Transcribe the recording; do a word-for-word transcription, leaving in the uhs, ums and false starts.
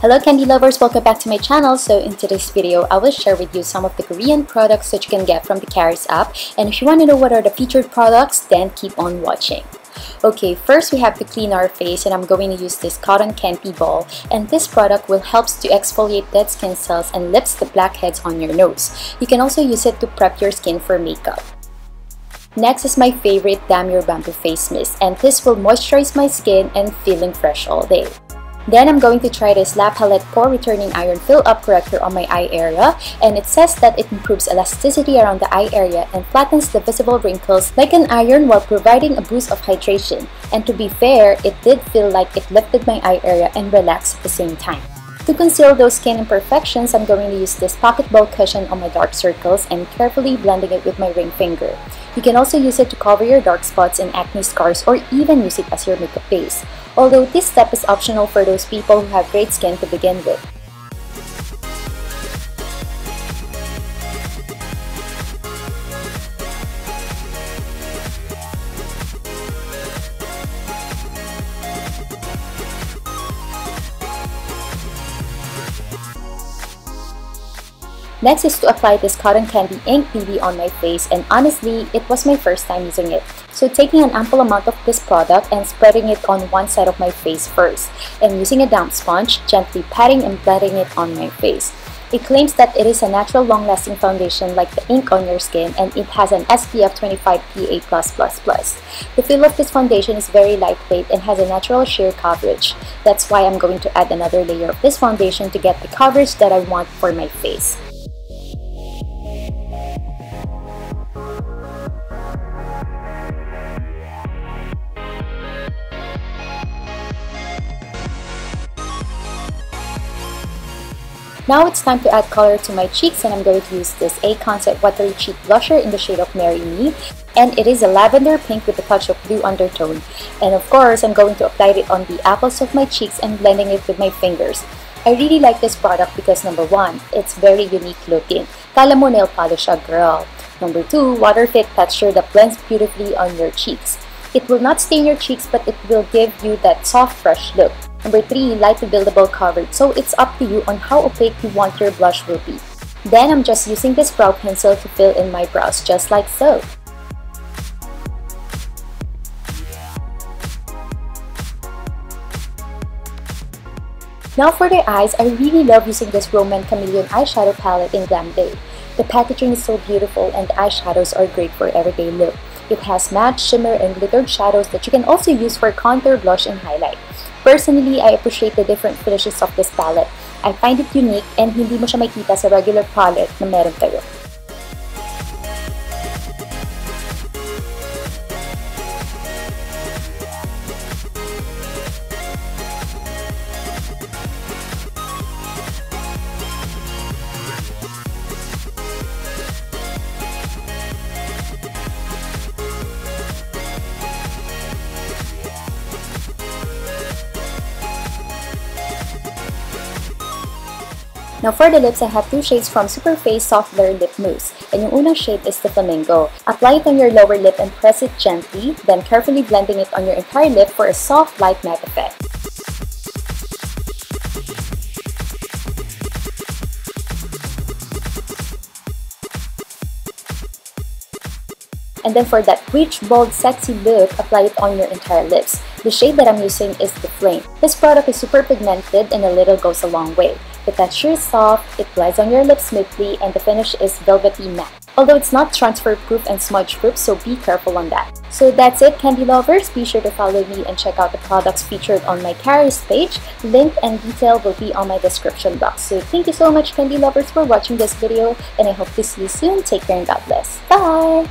Hello candy lovers, welcome back to my channel. So in today's video, I will share with you some of the Korean products that you can get from the Charis app. And if you want to know what are the featured products, then keep on watching. Okay, first we have to clean our face, and I'm going to use this cotton candy ball, and this product will help to exfoliate dead skin cells and lifts the blackheads on your nose. You can also use it to prep your skin for makeup. Next is my favorite Damior Bamboo Face Mist, and this will moisturize my skin and feeling fresh all day. Then I'm going to try this La Palette Pore Returning Iron Fill Up Corrector on my eye area, and it says that it improves elasticity around the eye area and flattens the visible wrinkles like an iron while providing a boost of hydration. And to be fair, it did feel like it lifted my eye area and relaxed at the same time. To conceal those skin imperfections, I'm going to use this pocket ball cushion on my dark circles and carefully blending it with my ring finger. You can also use it to cover your dark spots and acne scars, or even use it as your makeup base. Although this step is optional for those people who have great skin to begin with. Next is to apply this Cotton Candy Ink B B on my face, and honestly, it was my first time using it. So taking an ample amount of this product and spreading it on one side of my face first, and using a damp sponge, gently patting and blending it on my face. It claims that it is a natural long-lasting foundation like the ink on your skin, and it has an S P F twenty-five P A plus plus plus. The feel of this foundation is very lightweight and has a natural sheer coverage. That's why I'm going to add another layer of this foundation to get the coverage that I want for my face. Now it's time to add color to my cheeks, and I'm going to use this A Concept Watery Cheek Blusher in the shade of Marry Me, and it is a lavender pink with a touch of blue undertone. And of course, I'm going to apply it on the apples of my cheeks and blending it with my fingers. I really like this product because number one, it's very unique looking. Kala mo nail polish siya, girl. Number two, water-fit texture that blends beautifully on your cheeks. It will not stain your cheeks, but it will give you that soft, fresh look. Number three, light to buildable coverage, so it's up to you on how opaque you want your blush will be. Then I'm just using this brow pencil to fill in my brows, just like so. Now for the eyes, I really love using this Roman Chameleon eyeshadow palette in Glam Day. The packaging is so beautiful, and the eyeshadows are great for everyday look. It has matte, shimmer, and glittered shadows that you can also use for contour, blush, and highlight. Personally, I appreciate the different finishes of this palette. I find it unique, and hindi mo siya makita sa regular palette na meron kayo. Now for the lips, I have two shades from Superface Soft Blur Lip Mousse, and yung unang shade is the Flamingo. Apply it on your lower lip and press it gently, then carefully blending it on your entire lip for a soft, light matte effect. And then for that rich, bold, sexy look, apply it on your entire lips. The shade that I'm using is the Flame. This product is super pigmented, and a little goes a long way. The texture is soft, it glides on your lips smoothly, and the finish is velvety matte. Although it's not transfer proof and smudge proof, so be careful on that. So that's it, candy lovers. Be sure to follow me and check out the products featured on my Charis page. Link and detail will be on my description box. So thank you so much, candy lovers, for watching this video, and I hope to see you soon. Take care and God bless. Bye!